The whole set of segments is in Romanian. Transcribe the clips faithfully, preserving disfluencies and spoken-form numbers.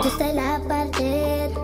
Salut, bă,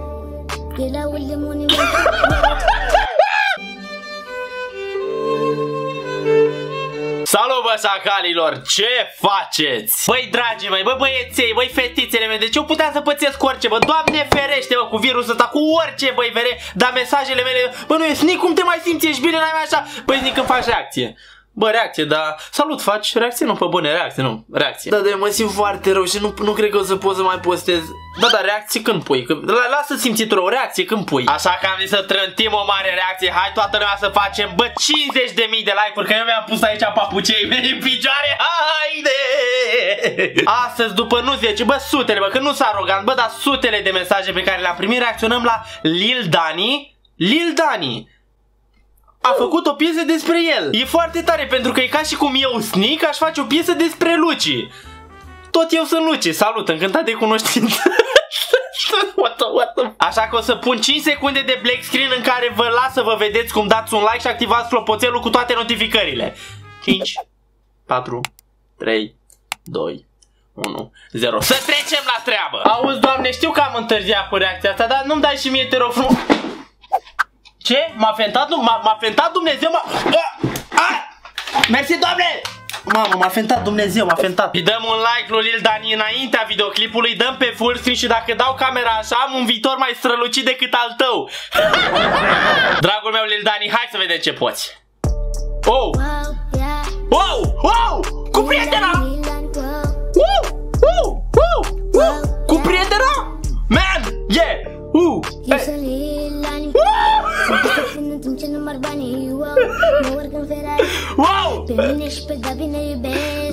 sacalilor! Ce faceți? Băi, dragii mei, bă, băieței, băi, fetițele mele, deci eu puteam să pățesc orice, bă, Doamne ferește, bă, cu virusul ăsta, cu orice, băi, vere, dar mesajele mele, bă, nu e Snik, cum te mai simți, ești bine, n-ai mai așa? Băi, Snik, îmi faci reacție. Bă, reacție, dar salut, faci reacție? Nu, pe bune, reacție, nu, reacție. Da, da, mă simt foarte rău și nu, nu cred că o să pot să mai postez. Da, da, reacție când pui, că, la, lasă simțitul rău, reacție când pui. Așa că am zis să trântim o mare reacție, hai toată lumea să facem, bă, cincizeci de mii de like-uri, că eu mi-am pus aici papucei mei în picioare, haide! Astăzi, după nu zece, bă, sutele, bă, că nu s-a arogant, bă, dar sutele de mesaje pe care le-am primit, reacționăm la Lil Dany, Lil Dany. A făcut o piesă despre el. E foarte tare pentru că e ca și cum eu, Snik, aș face o piesă despre Luci. Tot eu sunt Luci. Salut, încântat de cunoștință. What the, what the... Așa că o să pun cinci secunde de black screen în care vă las să vă vedeți cum dați un like și activați clopoțelul cu toate notificările. cinci, patru, trei, doi, unu, zero. Să trecem la treabă. Auzi, Doamne, știu că am întârziat cu reacția asta, dar nu-mi dai și mie, te rog frumos. Ce? M-a fentat, fentat Dumnezeu, m-a... Mersi, Doamne! Mamă, m-a fentat Dumnezeu, m-a fentat. Îi dăm un like lui Lil Dany înaintea videoclipului, dăm pe full screen și dacă dau camera așa, am un viitor mai strălucit decât al tău. Dragul meu, Lil Dany, hai să vedem ce poți. Oh! Oh! Oh! Cu prietena! Uh! Uh! Uh! Uh! Cu prietena! Man! Yeah! Uh! Hey. Wow!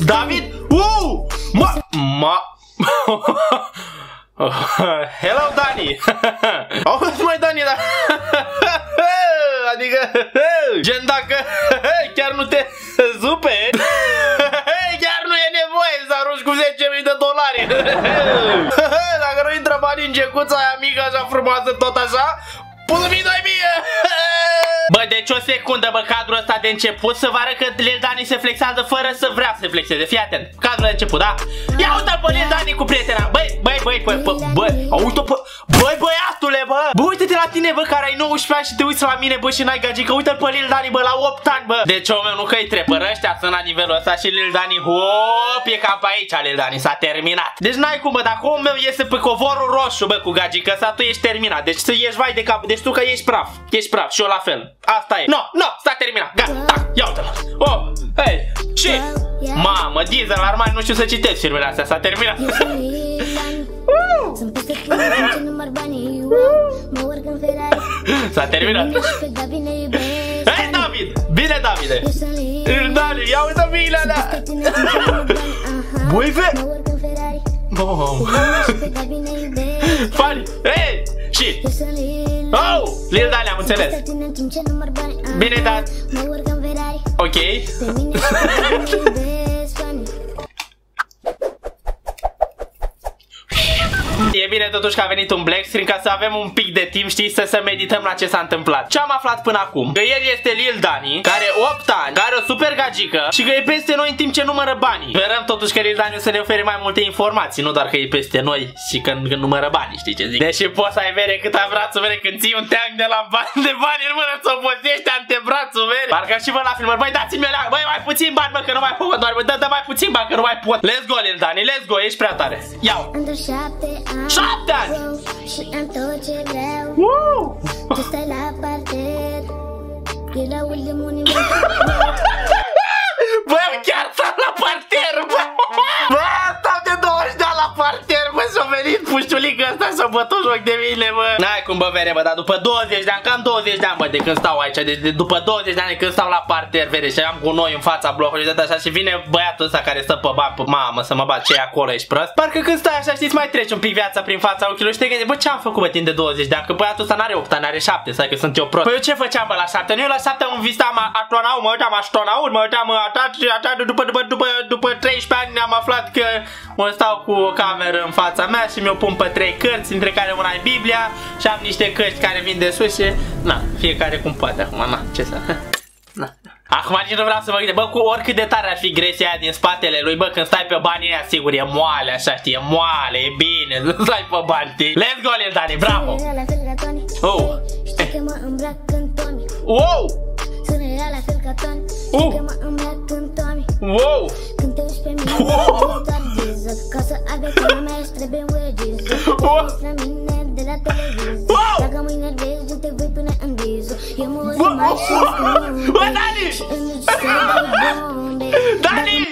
David! Wow! Ma! Ma! Hello, Dany! Auzi, mai Dany, dar... Adică... Gen, dacă chiar nu te superi, chiar nu e nevoie să arunci cu zece mii de dolari. Dacă nu intră bani în gecuța aia mică, așa frumoasă, tot așa, patru mii doi mii. Bă, deci o secundă, bă, cadrul ăsta de început să vă arăt că Lil Dany se flexează fără să vrea să se flexeze. Fii atent, cadrul de început, da? Ia uite-l pe Lil Dany cu prietena. Băi, băi, băi, băi, băi, băi, uite-o pe... Băi, băiatule, bă! Bă, uite-te la tine, bă, care ai nouăsprezece ani și te uiți la mine, bă, și n-ai gagică. Uite-l pe Lil Dany, bă, la opt ani, bă! Deci, omul nu că-i trepără, ăștia sunt la nivelul ăsta și Lil Dany, hop, e cam pe aici, Lil Dany, s-a terminat. Deci n-ai cum, bă, dacă omul meu iese pe covorul roșu, bă, cu gagică sa, tu ești terminat. Deci să ieși vai de cap, deci tu că ești praf. Ești praf și eu la fel. Asta e. No, no, s-a terminat. Gata, ia uite-l. Oh, hei, și... Mamă, Deezel, Armani, nu știu să citesc filmele astea, s-a terminat. S-a terminat. Hei, David! Bine, Davide! Îl Dany, ia uite mâinile alea! Băi, fe! Fani! Hei! Și! Oh! Lil Dany, am înțeles! Bine, dar... Ok! E bine totuși că a venit un black screen ca să avem un pic de timp, știi, să, să medităm la ce s-a întâmplat. Ce am aflat până acum? Că el este Lil Dany, care opt ani, care are o super gagică și că e peste noi în timp ce numără banii. Sperăm totuși că Lil Dany o să ne ofere mai multe informații, nu doar că e peste noi și că când numără banii, știi ce zic? Deși poți să ai vere cât ai vrea să vere, când ții un teanc de la bani de bani în mână, ți-o pozești antebrațul, vere. Parcă și vă la filmări, băi, dați-mi alea, băi, mai puțin bani, bă, că nu mai pot, doar bă, dă, dă mai puțin bani, că nu mai pot. Let's go, Lil Dany, let's go, ești prea tare. Iau! șapte ani! Wow! Bă, chiar stau la parter, bă! Bă, stau de douăzeci de ani la parter, bă, și-a venit pușciulică ăsta și-a bătut joc de mine, bă! N-ai cum, bă, vere, bă, dar după douăzeci de ani, cam douăzeci de ani, bă, de când stau aici, deci de, după douăzeci de ani când stau la parter, vere, și am cu noi în fața blocului de așa și vine băiatul ăsta care stă pe bani, pe mamă, să mă bat, ce acolo, ești prost? Parcă când stai așa, știți, mai treci un pic viața prin fața ochilor și te gândești, bă, ce am făcut, bă, timp de douăzeci de ani, că băiatul ăsta n-are opt ani, are șapte, stai că sunt eu prost. Păi eu ce făceam, bă, la șapte? Nu, eu la șapte am visam atonau, mă uitam atonau, mă uitam atonau, după, după, după, după treisprezece ani am aflat că mă stau cu o cameră în fața mea și mi-o pun pe trei cărți, dintre care una e Biblia și am niște cărți care vin de sus și, na, fiecare cum poate acum, na, ce să... Na. Acum nici nu vreau să mă gândesc, bă, cu oricât de tare ar fi gresia aia din spatele lui, bă, când stai pe banii aia, sigur, e moale, așa, știi, e moale, e bine, nu stai pe bani, știi? Let's go, Lil Dany, bravo! Oh! Wow! Uh! Wow! Wow! Bă, Dany! Dany!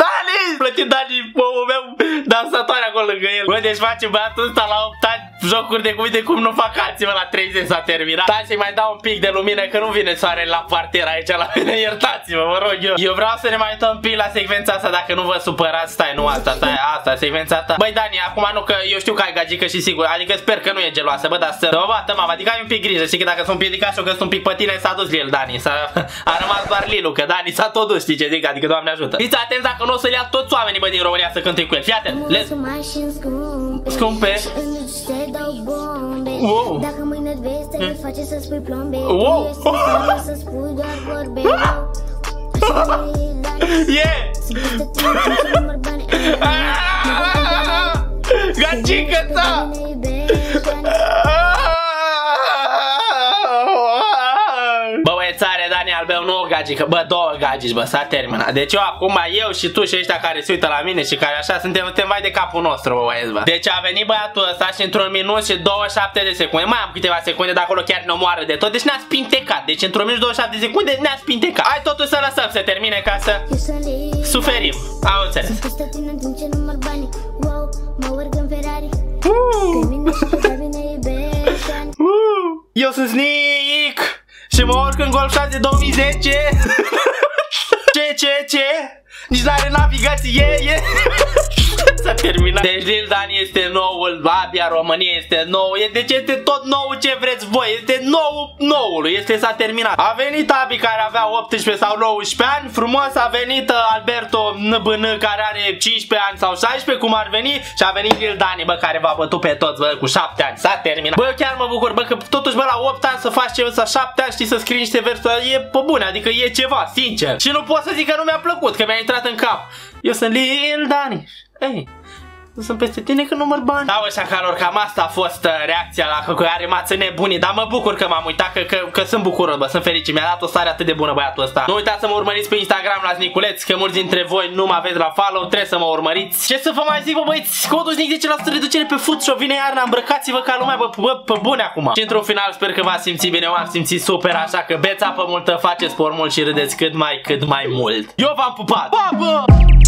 Dany! Plătit Dany, pomul meu, dansatoare acolo lângă el. Bă, deci face băiatul ăsta la opt ani jocuri de uite cum nu fac alții, mă, la treizeci s-a terminat. Stai să-i mai dau un pic de lumină, că nu vine soarele la parter aici la mine, iertați-mă, mă rog eu. Eu vreau să ne mai uităm un pic la secvența asta, dacă nu vă supărați, stai, nu asta, stai, asta, secvența asta. Băi, Dany, acum nu, că eu știu că ai gagică și sigur, adică sper că nu e geloasă, bă, dar să o bată, mama, adică ai un pic grijă, știi că dacă sunt piedicat și o găsesc un pic pe tine, s-a dus el, Dany, a rămas doar Lilu, că Dany s-a tot dus, știi ce zic, adică Doamne ajută. Fiți atenți dacă nu o să-l ia toți oamenii, bă, din România să cânte cu el, fii atent, scumpe. Wow. Dacă mâine vezi, te vei face să spui plombe. Wow. Să spui doar vorbe. Yeah. Gagică-ta! Albeu, nu o gagică, bă, două gagici, bă, s-a terminat. Deci eu acum, eu și tu și ăștia care se uită la mine și care așa suntem, suntem mai de capul nostru, bă, băieți, bă. Deci a venit băiatul ăsta și într-un minut și douăzeci și șapte de secunde, mai am câteva secunde, de acolo chiar ne omoară de tot, deci ne-a spintecat. Deci într-un minut și douăzeci și șapte de secunde ne-a spintecat. Hai totuși să lăsăm să termine ca să suferim. Am înțeles. Eu sunt Snik și mă urc în Golf șase două mii zece. Ce, ce, ce? Nici n-are navigație, e, e. S-a terminat. Deci Lil Dany este noul, abia România este nou. Deci este tot nou ce vreți voi. Este nou, noul, este s-a terminat. A venit Abi care avea optsprezece sau nouăsprezece ani. Frumos a venit Alberto N B N care are cincisprezece ani sau șaisprezece, cum ar veni. Și a venit Lil Dany, bă, care v-a bătut pe toți, bă, cu șapte ani. S-a terminat. Bă, eu chiar mă bucur, bă, că totuși, bă, la opt ani să faci ceva, să șapte ani, știi, să scrii niște versuri. E pe bune, adică e ceva, sincer. Și nu pot să zic că nu mi-a plăcut, că mi-a intrat în cap. Eu sunt Lil Dany. Ei, nu sunt peste tine că număr bani. Da, așa calor, cam asta a fost uh, reacția la că, că are mață nebunii. Dar mă bucur că m-am uitat, că, că, că sunt bucuros, bă, sunt fericit. Mi-a dat o stare atât de bună băiatul ăsta. Nu uitați să mă urmăriți pe Instagram la Niculeț, că mulți dintre voi nu mă aveți la follow, trebuie să mă urmăriți. Ce să vă mai zic, bă, băieți, codul Snik zece la sută reducere pe Footshop, vine iarna, îmbrăcați-vă ca lumea, bă, bă, pe bune acum. Și într-un final sper că v-ați simțit bine, v-am simțit super, așa că beți apă multă, faceți sport mult și râdeți cât mai, cât mai mult. Eu v-am pupat! Pa, bă!